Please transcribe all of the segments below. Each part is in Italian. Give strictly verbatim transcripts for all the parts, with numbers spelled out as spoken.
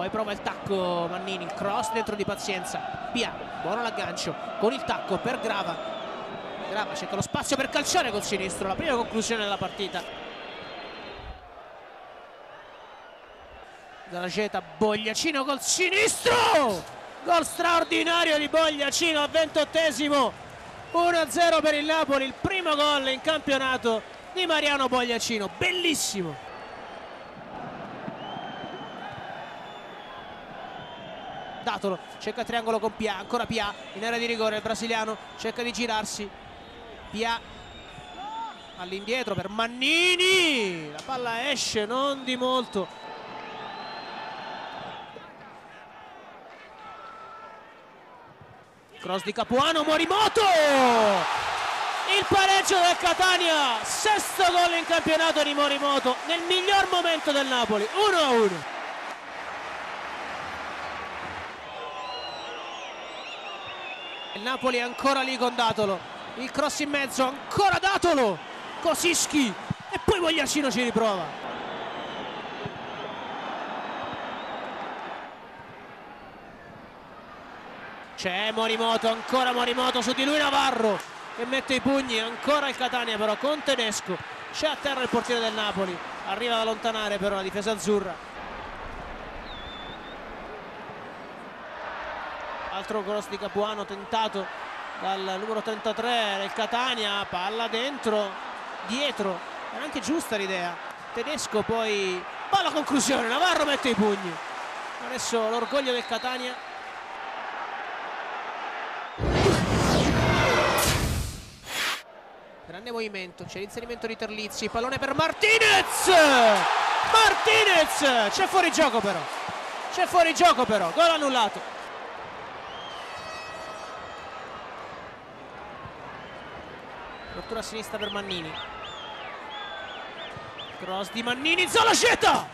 poi prova il tacco Mannini, il cross dentro di Pazienza, Pia, buono l'aggancio con il tacco per Grava. Grava cerca lo spazio per calciare col sinistro, la prima conclusione della partita. Zalayeta, Bogliacino col sinistro, gol straordinario di Bogliacino al ventottesimo, uno a zero per il Napoli, il primo gol in campionato di Mariano Bogliacino, bellissimo. Dattolo cerca il triangolo con Pia, ancora Pia in area di rigore, il brasiliano cerca di girarsi, Pia all'indietro per Mannini, la palla esce non di molto. Cross di Capuano, Morimoto, il pareggio del Catania, sesto gol in campionato di Morimoto nel miglior momento del Napoli, uno a uno. Il Napoli è ancora lì con Dattolo, il cross in mezzo, ancora Dattolo, Kosicki e poi Bogliacino ci riprova. C'è Morimoto, ancora Morimoto, su di lui Navarro che mette i pugni, ancora il Catania però con Tedesco, c'è a terra il portiere del Napoli, arriva ad allontanare però la difesa azzurra. Altro cross di Capuano tentato dal numero trentatré del Catania, palla dentro, dietro, era anche giusta l'idea. Tedesco poi va alla conclusione, Navarro mette i pugni. Adesso l'orgoglio del Catania. Grande movimento, c'è l'inserimento di Terlizzi, pallone per Martinez! Martinez! C'è fuori gioco però, c'è fuori gioco però, gol annullato. Rottura a sinistra per Mannini, cross di Mannini, Zalayeta,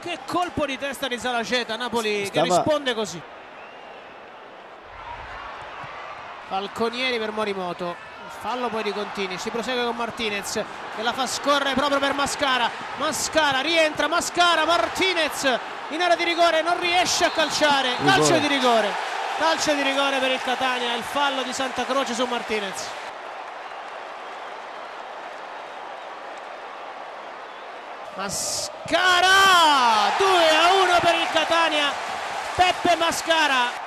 che colpo di testa di Zalayeta, Napoli stava... che risponde così. Falconieri per Morimoto, fallo poi di Contini, si prosegue con Martinez che la fa scorrere proprio per Mascara, Mascara rientra, Mascara, Martinez in area di rigore, non riesce a calciare, rigore. Calcio di rigore, calcio di rigore per il Catania, il fallo di Santacroce su Martinez. Mascara, due a uno per il Catania, Peppe Mascara.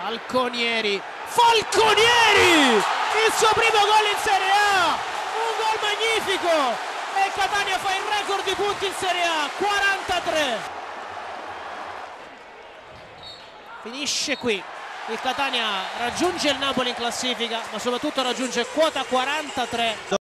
Falconieri, Falconieri, il suo primo gol in Serie A, un gol magnifico e il Catania fa il record di punti in Serie A, quarantatré. Finisce qui. Il Catania raggiunge il Napoli in classifica, ma soprattutto raggiunge quota quarantatré.